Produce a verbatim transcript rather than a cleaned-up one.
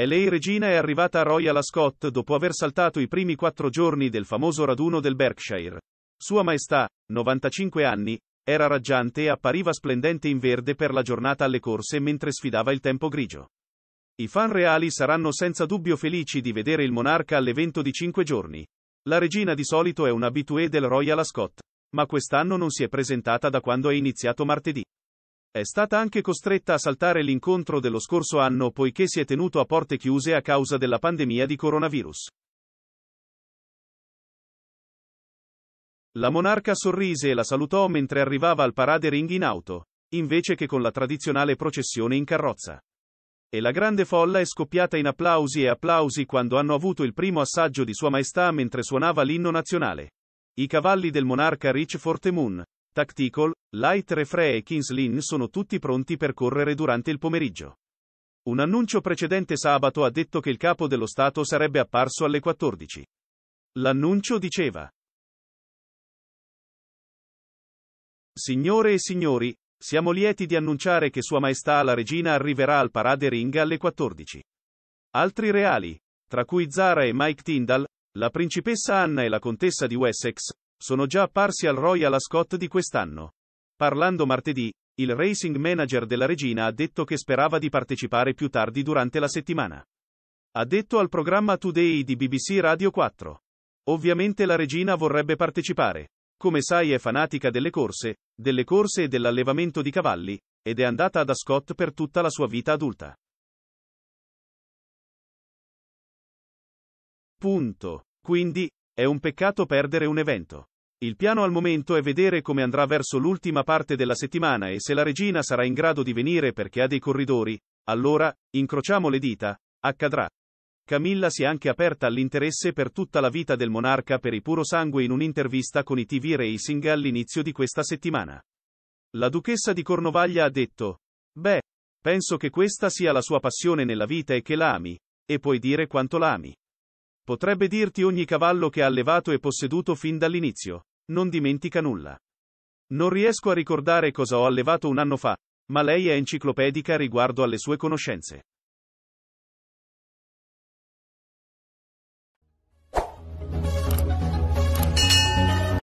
È lei regina è arrivata a Royal Ascot dopo aver saltato i primi quattro giorni del famoso raduno del Berkshire. Sua Maestà, novantacinque anni, era raggiante e appariva splendente in verde per la giornata alle corse mentre sfidava il tempo grigio. I fan reali saranno senza dubbio felici di vedere il monarca all'evento di cinque giorni. La regina di solito è un habitué del Royal Ascot, ma quest'anno non si è presentata da quando è iniziato martedì. È stata anche costretta a saltare l'incontro dello scorso anno poiché si è tenuto a porte chiuse a causa della pandemia di coronavirus. La monarca sorrise e la salutò mentre arrivava al parade ring in auto, invece che con la tradizionale processione in carrozza. E la grande folla è scoppiata in applausi e applausi quando hanno avuto il primo assaggio di Sua Maestà mentre suonava l'inno nazionale. I cavalli del monarca Rich Forte Moon, Tactical, Light Refrain e Kings Lynn sono tutti pronti per correre durante il pomeriggio. Un annuncio precedente sabato ha detto che il capo dello Stato sarebbe apparso alle quattordici. L'annuncio diceva: "Signore e signori, siamo lieti di annunciare che Sua Maestà la Regina arriverà al parade ring alle quattordici. Altri reali, tra cui Zara e Mike Tyndall, la principessa Anna e la contessa di Wessex, sono già apparsi al Royal Ascot di quest'anno. Parlando martedì, il racing manager della Regina ha detto che sperava di partecipare più tardi durante la settimana. Ha detto al programma Today di B B C Radio quattro. Ovviamente la Regina vorrebbe partecipare. Come sai è fanatica delle corse, delle corse e dell'allevamento di cavalli, ed è andata ad Ascot per tutta la sua vita adulta. Punto. Quindi, è un peccato perdere un evento. Il piano al momento è vedere come andrà verso l'ultima parte della settimana e se la regina sarà in grado di venire perché ha dei corridori, allora, incrociamo le dita, accadrà. Camilla si è anche aperta all'interesse per tutta la vita del monarca per i puro sangue in un'intervista con i T V Racing all'inizio di questa settimana. La duchessa di Cornovaglia ha detto: "Beh, penso che questa sia la sua passione nella vita e che la ami, e puoi dire quanto la ami. Potrebbe dirti ogni cavallo che ha allevato e posseduto fin dall'inizio, non dimentica nulla. Non riesco a ricordare cosa ho allevato un anno fa, ma lei è enciclopedica riguardo alle sue conoscenze.